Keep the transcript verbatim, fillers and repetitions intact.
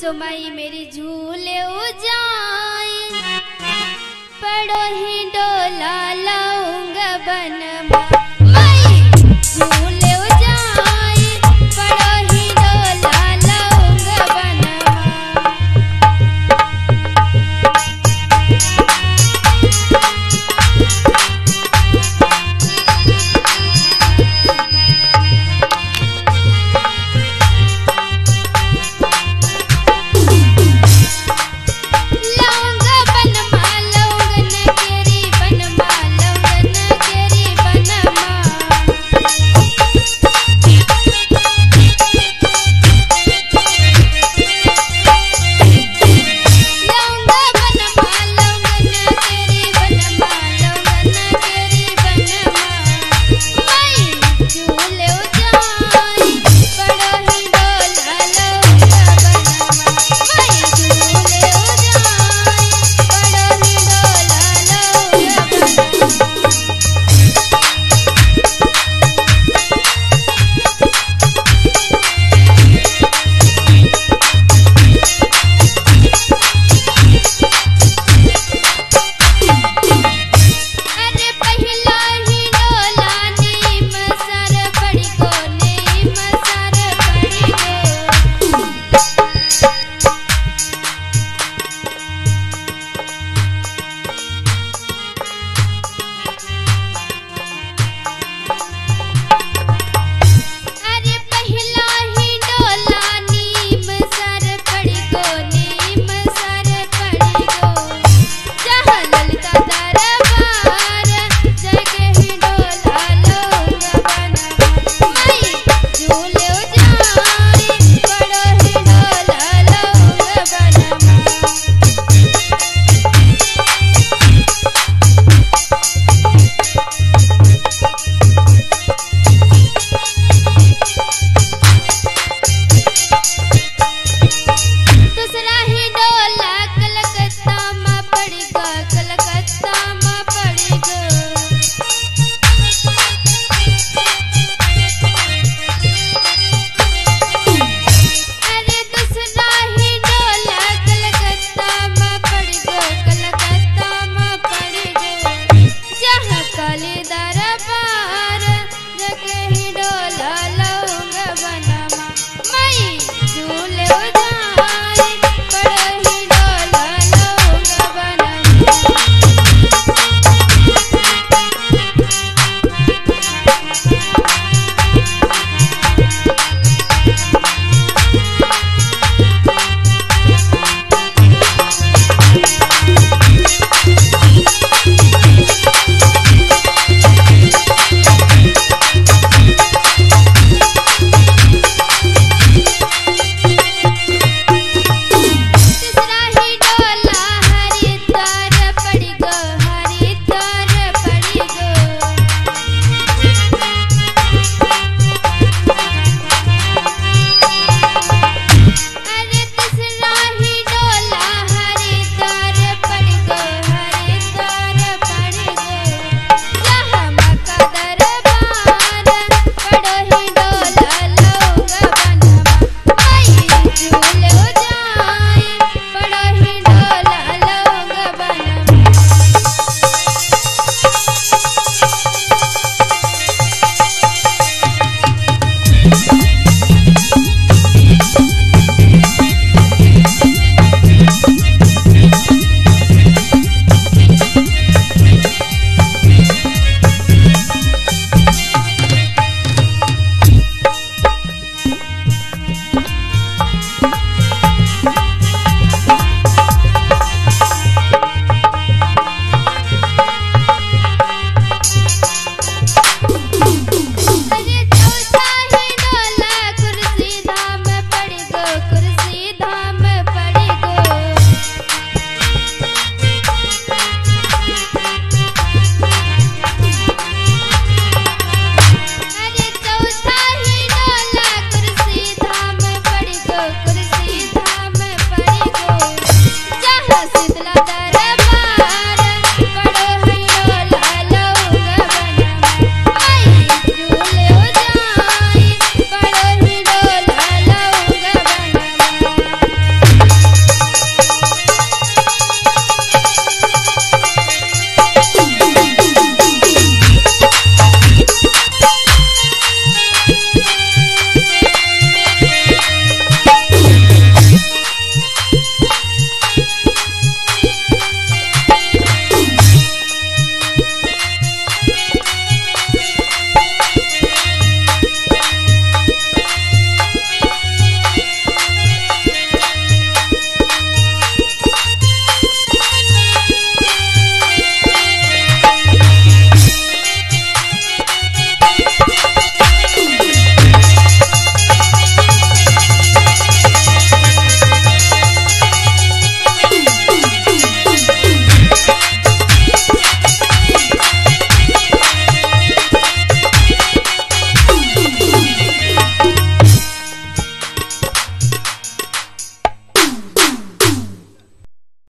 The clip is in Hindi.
सो माई मेरी झूलेव जाय, पड़ो हिंडोला लौंग वन माँ।